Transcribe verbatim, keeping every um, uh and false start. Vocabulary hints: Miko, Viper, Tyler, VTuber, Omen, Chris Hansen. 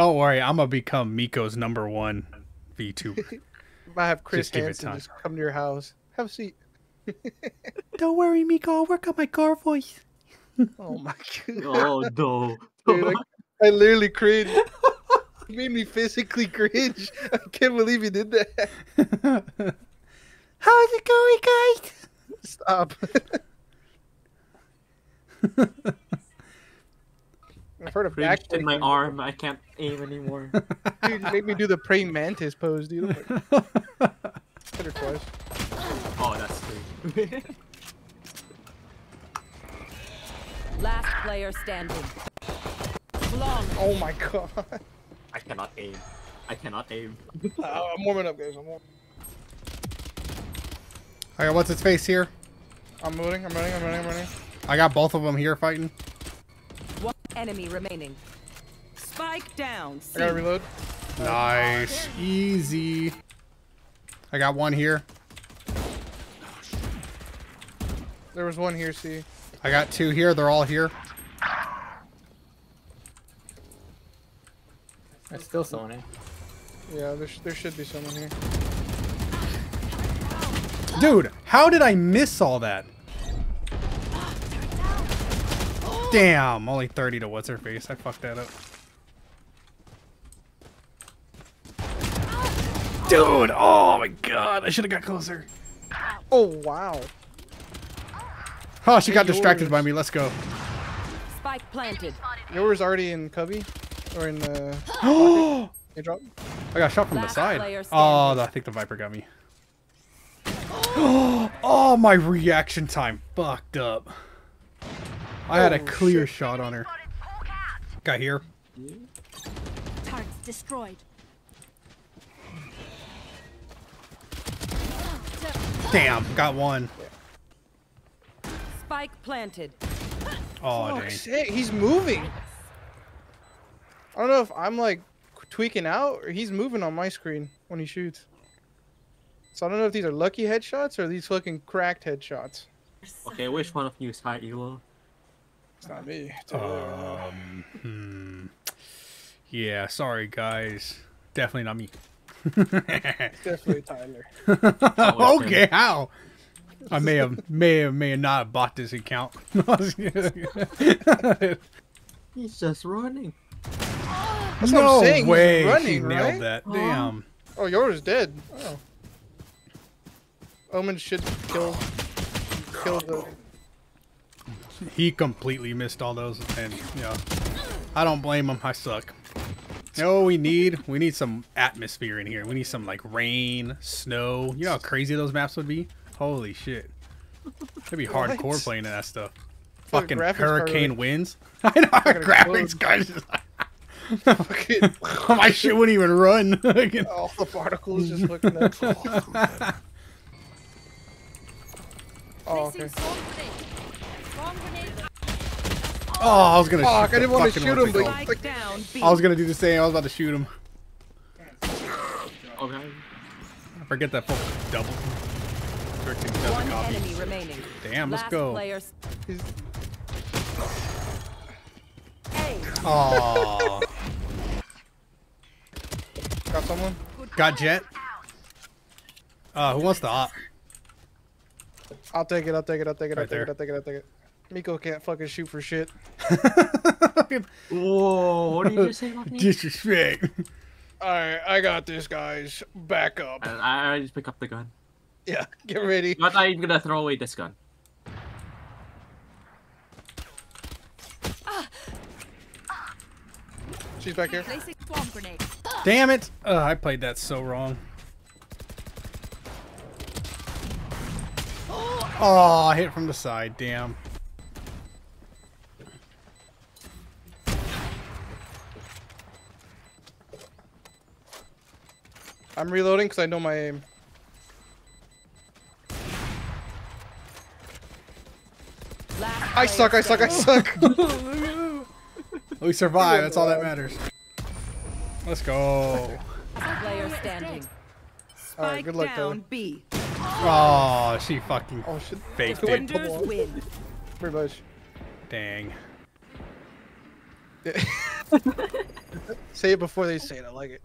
Don't worry, I'm gonna become Miko's number one VTuber. You might have Chris Hansen just come to your house. Have a seat. Don't worry, Miko. I'll work on my car voice. Oh my god. Oh no. Dude, like, I literally cringed. You made me physically cringe. I can't believe you did that. How's it going, guys? Stop. I've heard of back in my arm. I can't aim anymore. Dude, you made me do the praying mantis pose, dude. Hit her twice. Oh, that's crazy. Last player standing. Long. Oh my god. I cannot aim. I cannot aim. uh, I'm warming up, guys. I'm warming up. Alright, what's its face here? I'm moving. I'm running. I'm running. I'm running. I got both of them here fighting. One enemy remaining. Spike down. C. I gotta reload. Nice. Oh, easy. I got one here. There was one here, C. I got two here. They're all here. There's still someone here. Yeah, there, sh there should be someone here. Dude, how did I miss all that? Damn, only thirty to what's her face. I fucked that up. Dude, oh my god, I should have got closer. Oh wow. Oh, she hey, got distracted yours. by me. Let's go. Spike planted. Yours already in cubby. Or in the... Oh! I got shot from Last the side. Oh, I think the Viper got me. Oh, oh my reaction time fucked up. I oh, had a clear shit. shot on her. Got here. Targets destroyed. Damn, got one. Spike planted. Oh, oh dang. Shit, he's moving. I don't know if I'm like tweaking out or he's moving on my screen when he shoots. So I don't know if these are lucky headshots or these fucking cracked headshots. Okay, which one of you is high elo? It's not me. It's um, hmm. Yeah, sorry guys. Definitely not me. It's definitely Tyler. Okay, how? I may have, may have, may have not bought this account. He's just running. That's no what I'm saying. way! Running, she nailed right? that. Oh. Damn. Oh, yours is dead. Oh. Omen should kill. Kill the. He completely missed all those, and you know, I don't blame him. I suck. You know what we need? We need some atmosphere in here. We need some like rain, snow. You know how crazy those maps would be? Holy shit! It'd be what? hardcore playing that stuff. It's Fucking like hurricane winds. I know our graphics guys. My shit wouldn't even run. All the particles just looking at oh, oh, okay. oh, I was gonna. Fuck! I didn't want to shoot him, but like, I was gonna do the same. I was about to shoot him. Okay. I forget that fucking double. One copy. enemy remaining. Damn, let's Last go. Players. Oh. Got someone? Got Jet? Uh, who wants the op? I'll take it, I'll take it, I'll take it, I'll take it, I'll take it, I'll take it. Miko can't fucking shoot for shit. Whoa, what did you just say about me? Disrespect. Alright, I got this, guys. Back up. I already just pick up the gun. Yeah, get ready. I thought you were gonna throw away this gun. She's back here. Damn it! Ugh, I played that so wrong. Oh, I hit from the side. Damn. I'm reloading because I know my aim. I suck, I suck, I suck! We survive, that's all that matters. Let's go. Player standing. Alright, good luck, Tyler. B. Oh, she fucking oh, she faked it. Win. Pretty much. Dang. Say it before they say it. I like it.